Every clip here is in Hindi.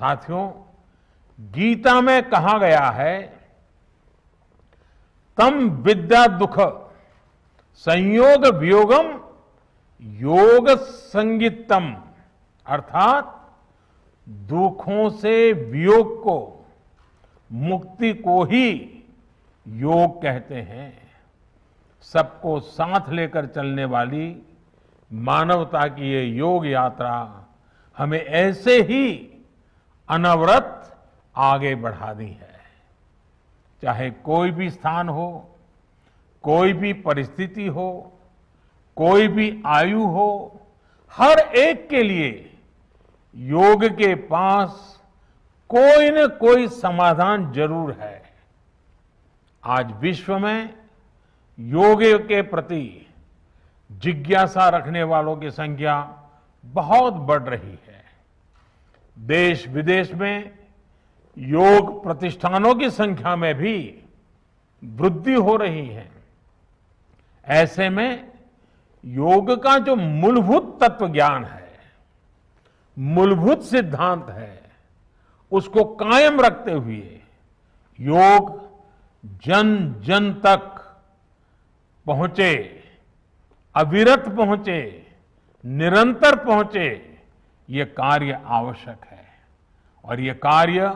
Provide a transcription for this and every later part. साथियों, गीता में कहा गया है, तम विद्या दुख संयोग वियोगम योग संगीतम, अर्थात दुखों से वियोग को, मुक्ति को ही योग कहते हैं। सबको साथ लेकर चलने वाली मानवता की ये योग यात्रा हमें ऐसे ही अनवरत आगे बढ़ानी है। चाहे कोई भी स्थान हो, कोई भी परिस्थिति हो, कोई भी आयु हो, हर एक के लिए योग के पास कोई न कोई समाधान जरूर है। आज विश्व में योग के प्रति जिज्ञासा रखने वालों की संख्या बहुत बढ़ रही है। देश विदेश में योग प्रतिष्ठानों की संख्या में भी वृद्धि हो रही है। ऐसे में योग का जो मूलभूत तत्व ज्ञान है, मूलभूत सिद्धांत है, उसको कायम रखते हुए योग जन जन तक पहुंचे, अविरत पहुंचे, निरंतर पहुंचे, ये कार्य आवश्यक है। और ये कार्य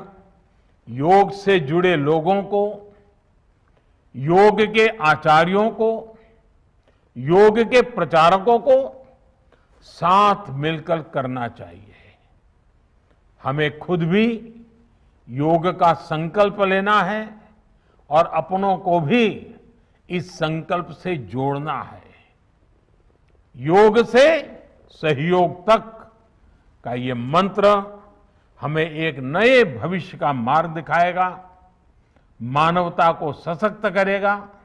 योग से जुड़े लोगों को, योग के आचार्यों को, योग के प्रचारकों को साथ मिलकर करना चाहिए। हमें खुद भी योग का संकल्प लेना है और अपनों को भी इस संकल्प से जोड़ना है। योग से सहयोग तक का ये मंत्र हमें एक नए भविष्य का मार्ग दिखाएगा, मानवता को सशक्त करेगा